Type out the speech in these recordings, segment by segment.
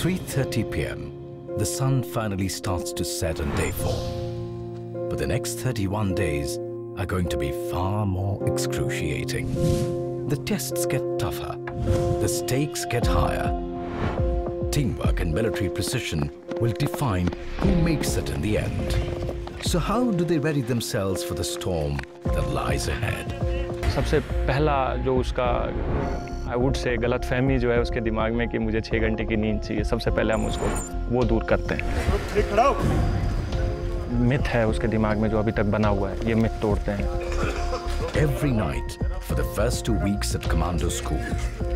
3:30 p.m., the sun finally starts to set on day 4. But the next 31 days are going to be far more excruciating. The tests get tougher, the stakes get higher. Teamwork and military precision will define who makes it in the end. So how do they ready themselves for the storm that lies ahead? सबसे पहला जो उसका I would say गलतफहमी जो है उसके दिमाग में कि मुझे 6 घंटे की नींद चाहिए, सबसे पहले हम उसको वो दूर करते हैं। मिथ है उसके दिमाग में जो अभी तक बना हुआ है, ये मिथ तोड़ते हैं। Every night for the first 2 weeks at Commando School,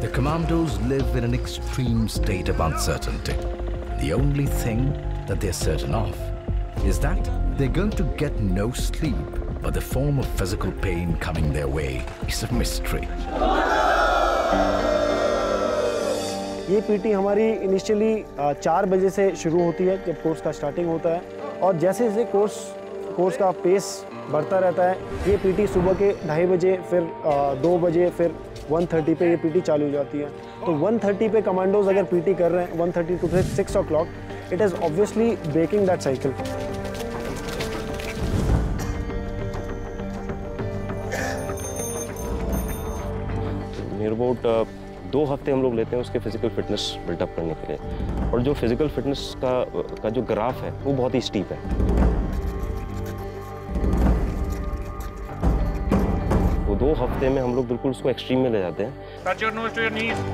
the commandos live in an extreme state of uncertainty. The only thing that they're certain of is that they're going to get no sleep, but the form of physical pain coming their way is a mystery. ये PT हमारी initially 4 बजे से शुरू होती है जब course का starting होता है और जैसे-जैसे कोर्स का पेस बढ़ता रहता है ये पीटी सुबह के 2:30 बजे फिर 2 बजे फिर 1:30 पे ये पीटी चालू हो जाती है तो 1:30 पे कमांडोज अगर पीटी कर रहे हैं 1:30 to 6 o'clock it is obviously breaking that cycle about 2 हफ्ते हम लोग लेते हैं उसके फिजिकल फिटनेस बिल्डअप करने के लिए और जो फिजिकल फिटनेस का जो ग्राफ है वो बहुत ही स्टीप है वो 2 हफ्ते में हम लोग बिल्कुल उसको एक्सट्रीम में ले जाते हैं touch your nose to your knees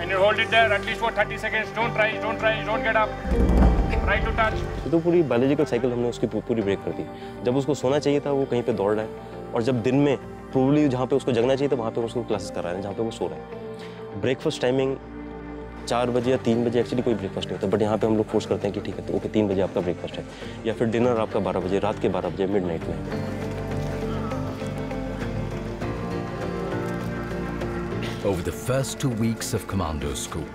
and you hold it there at least for 30 seconds don't try don't get up try to touch तो पूरी बायोलॉजिकल साइकिल हमने उसकी पूरी ब्रेक कर दी जब उसको सोना चाहिए था वो कहीं पे दौड़ रहा है और जब दिन में प्रोबेबली जहाँ पे उसको जगना चाहिए था वहाँ पे उसको क्लासेस करा रहे हैं जहाँ पे वो सो रहा है ब्रेकफास्ट टाइमिंग 4 बजे या 3 बजे एक्चुअली कोई ब्रेकफास्ट नहीं होता बट यहाँ पे हम लोग फोर्स करते हैं कि ठीक है ओके 3 बजे आपका ब्रेकफास्ट है या फिर डिनर आपका 12 बजे रात के 12 बजे मिडनाइट में Over the first 2 weeks of Commando School,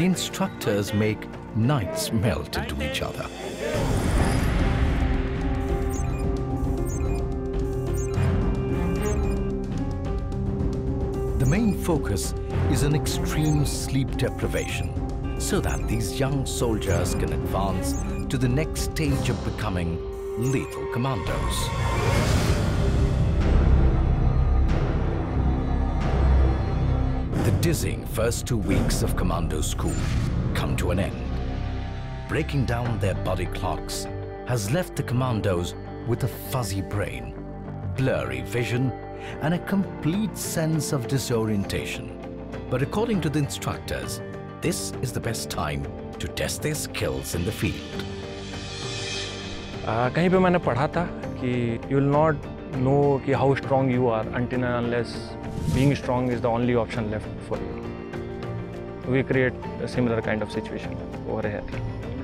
the instructors make nights melt into each other. The main focus is on extreme sleep deprivation so that these young soldiers can advance to the next stage of becoming lethal commandos. The dizzying first 2 weeks of Commando School come to an end. Breaking down their body clocks has left the commandos with a fuzzy brain, blurry vision, and a complete sense of disorientation. But according to the instructors, this is the best time to test their skills in the field. कहीं पे मैंने पढ़ा था कि you will not know कि how strong you are until and unless being strong is the only option left for you. We create a similar kind of situation over here.